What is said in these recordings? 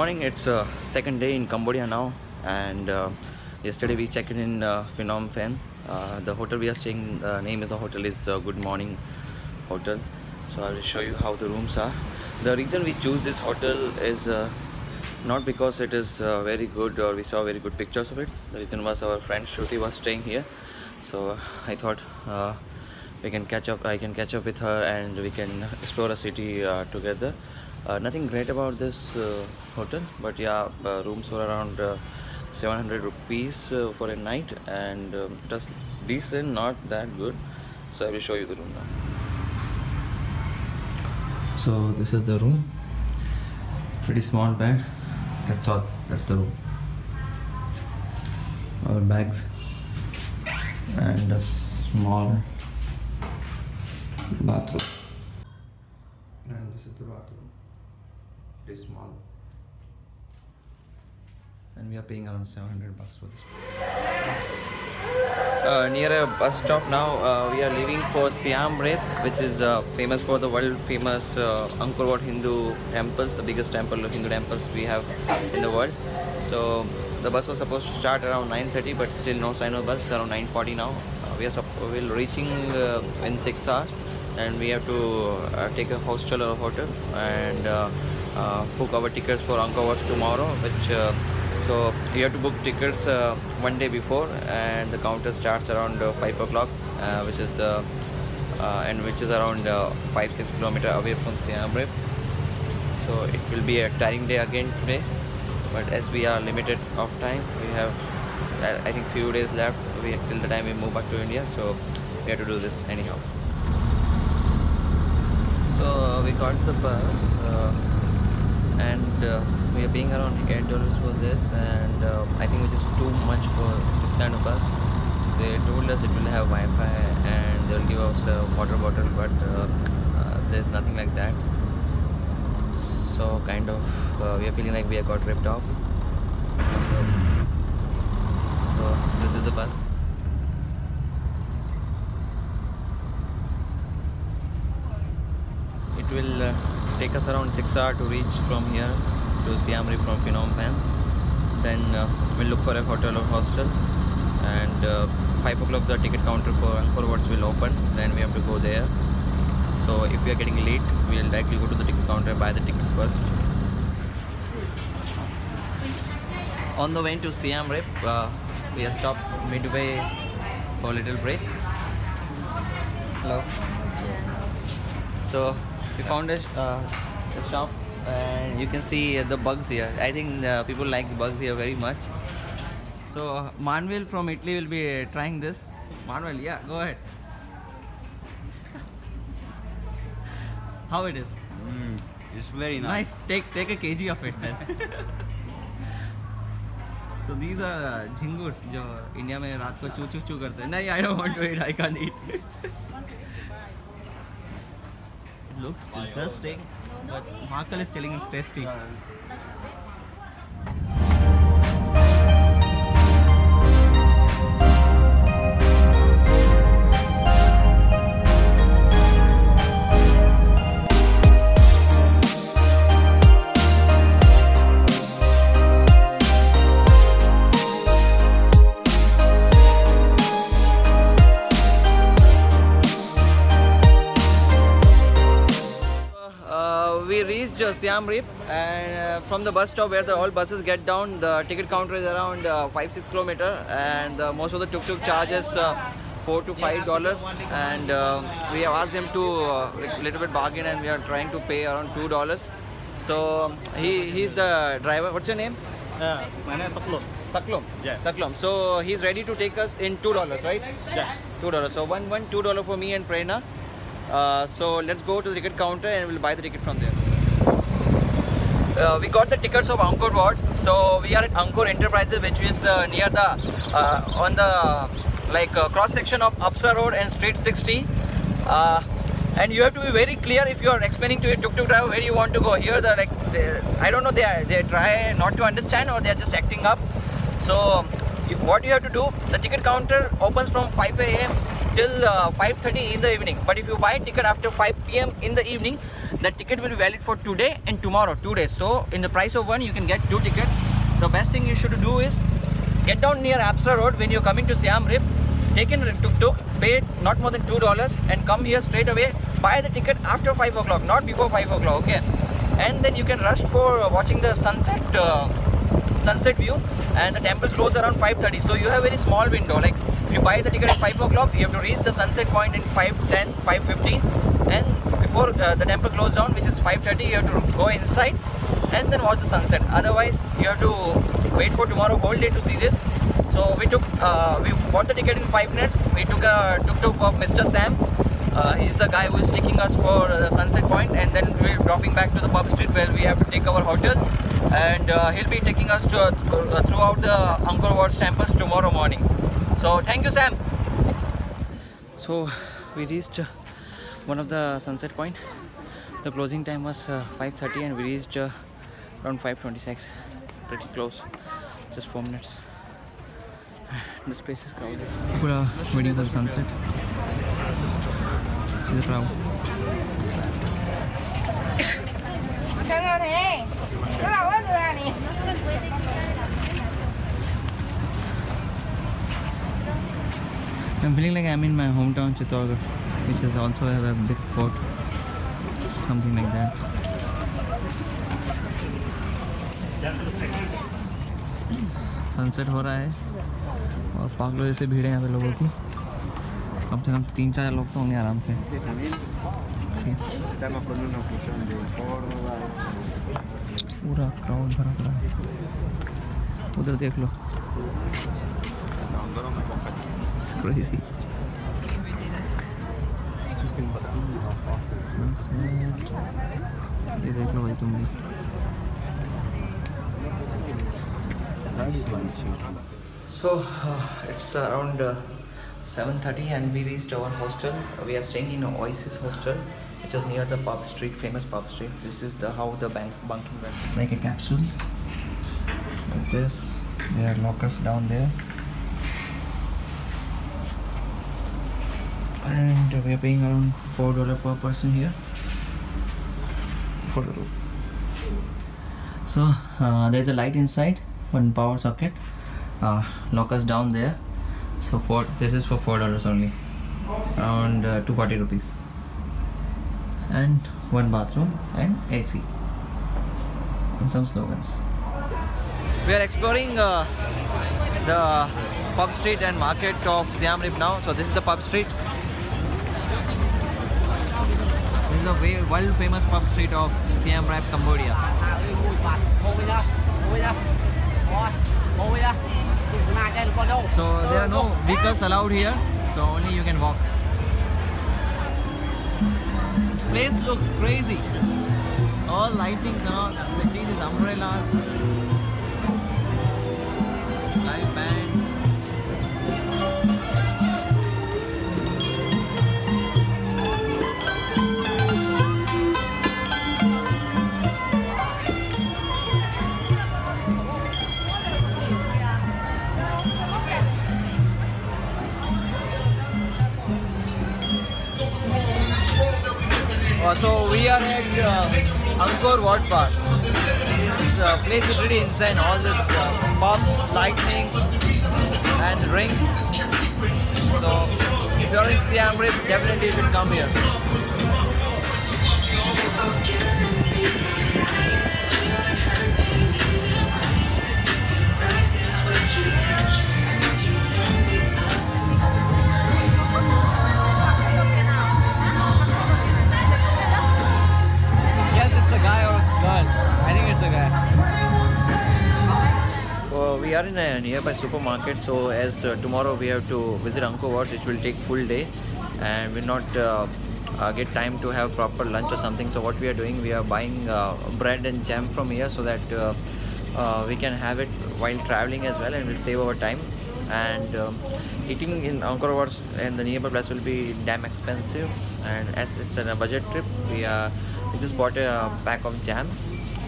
morning. It's second day in Cambodia now, and yesterday we checked in Phnom Penh. The hotel we are staying, name of the hotel is Good Morning Hotel. So I will show you how the rooms are. The reason we choose this hotel is not because it is very good or we saw very good pictures of it. The reason was our friend Shruti was staying here, so I thought I can catch up with her and we can explore a city together. Nothing great about this hotel, but yeah, rooms were around 700 rupees for a night, and just decent, not that good. So I will show you the room now. So this is the room. Pretty small bed. That's all. That's the room. Our bags and a small bathroom. And this is the bathroom. Small, and we are paying around 700 bucks for this. Near a bus stop now, we are leaving for Siem Reap, which is famous for the world famous Angkor Wat Hindu temples, the biggest temple of Hindu temples we have in the world. So the bus was supposed to start around 9:30, but still no sign of bus. It's around 9:40 now. We are reaching in 6 hours, and we have to take a hostel or a hotel and book our tickets for Angkor Wat tomorrow, which so you have to book tickets one day before, and the counter starts around 5 o'clock, which is the which is around 5-6 kilometers away from Siem Reap. So it will be a tiring day again today, but as we are limited of time, we have I think few days left till the time we move back to India, so we have to do this anyhow. So we got the bus. And we are paying around $8 for this, and I think which is too much for this kind of bus. They told us it will have Wi-Fi and they'll give us a water bottle, but there's nothing like that. So kind of we are feeling like we got ripped off. So this is the bus. It will take us around 6 hours to reach from here to Siem Reap from Phnom Penh. Then we'll look for a hotel or hostel, and 5 o'clock the ticket counter for Angkor Wat will open. Then we have to go there. So if we are getting late, we'll likely go to the ticket counter, buy the ticket first. On the way to Siem Reap, we have stopped midway for a little break. Hello. So we found a shop, and you can see the bugs here. I think people like the bugs here very much. So Manuel from Italy will be trying this. Manuel, yeah, go ahead. How it is? It's very nice. Take a kg of it then. So these are jhingurs, jo India mein raat ko choo choo choo karte hain. No, I don't want to eat. I can't eat. Looks disgusting, but Markal is telling it's tasty. Siem Reap, and from the bus stop where all buses get down, the ticket counter is around 5-6 kilometers, and most of the tuk-tuk charges $4 to $5, and we have asked them to little bit bargain, and we are trying to pay around $2. So he's the driver. What's your name? My name is Saklom. Saklom. Yes. Saklom. So he's ready to take us in $2, right? Yes. $2. So $2 for me and Prerna. So let's go to the ticket counter and we'll buy the ticket from there. We got the tickets of Angkor Wat, so we are at Angkor Enterprises, which is near the on the cross section of Apsara Road and Street 60. And you have to be very clear if you are explaining to a tuk-tuk driver where you want to go. Here, I don't know, they try not to understand, or they are just acting up. So what you have to do, the ticket counter opens from 5 a.m. till 5:30 in the evening. But if you buy ticket after 5 PM in the evening, the ticket will be valid for today and tomorrow, 2 days. So in the price of one, you can get 2 tickets. The best thing you should do is get down near Apsara Road when you're coming to Siem Reap. Take in tuk-tuk, pay not more than $2 and come here straight away. Buy the ticket after 5 o'clock, not before 5 o'clock, okay? And then you can rush for watching the sunset view, and the temple closes around 5:30. So you have a very small window. Like if you buy the ticket at 5 o'clock, you have to reach the sunset point in 5:10, 5:15. And before the temple closes down, which is 5:30, you have to go inside and then watch the sunset. Otherwise, you have to wait for tomorrow whole day to see this. So we bought the ticket in 5 minutes. We took a tuk-tuk for Mr. Sam. He's the guy who is taking us for the sunset point, and then we're dropping back to the Pub Street where we have to take our hotel, and he'll be taking us to, throughout the Angkor Wat campus tomorrow morning. So thank you, Sam. So we reached one of the sunset point. The closing time was 5:30 and we reached around 5:26. Pretty close, just 4 minutes. This place is crowded. We are waiting for the sunset. See the crowd. I'm feeling like I'm in my hometown Chittorgarh, which is also a big fort, something like that. Sunset हो रहा है और पागलों जैसे भीड़ है यहाँ पे लोगों की, कम से कम 3-4 लोग तो होंगे आराम से। पूरा क्राउड भरा पड़ा है। उधर देख लो। It's crazy. सनसेट ये देख लो भाई तुम भी। So it's around 7:30 and we reached our hostel. We are staying in Oasis hostel, which is near the Pub Street, famous Pub Street. This is the how the bunking went. It's like a capsule. Like this, there are lockers down there, and we are paying around $4 per person here for the room. So there's a light inside. One power socket, lockers down there. So for this is for $4 only, around 240 rupees, and one bathroom and AC and some slogans. We are exploring the Pub Street and market of Siem Reap now. So this is the Pub Street. This is the world famous Pub Street of Siem Reap, Cambodia. So there are no vehicles allowed here, so only you can walk. This place looks crazy. All lightnings on, we see these umbrellas, live band. So we are at Angkor Wat Bar. This place is really insane. All this pubs, lightning and rings. So if you are in Siem Reap, definitely you should come here. We are in a nearby supermarket, so as tomorrow we have to visit Angkor Wat, which will take full day and will not get time to have proper lunch or something. So what we are doing, we are buying bread and jam from here so that we can have it while traveling as well, and we'll save our time. And eating in Angkor Wat and the nearby place will be damn expensive, and as it's a budget trip, we just bought a pack of jam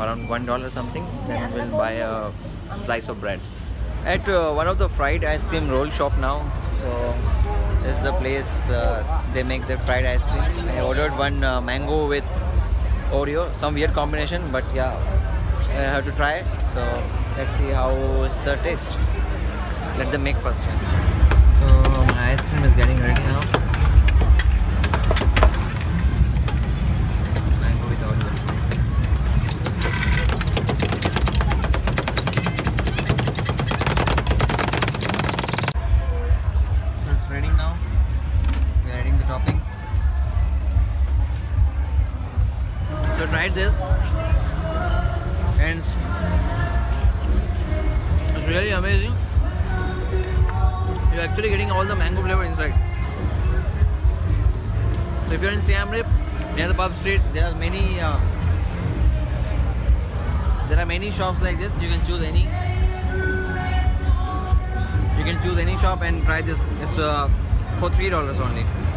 around $1 something, then we'll buy a slice of bread at one of the fried ice cream roll shop now. So This is the place they make their fried ice cream. I ordered one mango with Oreo, some weird combination, but yeah, I have to try it. So let's see how is the taste. Let them make first. So my ice cream is getting ready now. Mango with Oreo. So it's ready now. We are adding the toppings. So try this. And it's really amazing. You're actually getting all the mango flavor inside. So if you're in Siem Reap, near the Pub Street, there are many shops like this. You can choose any. You can choose any shop and try this. It's for $3 only.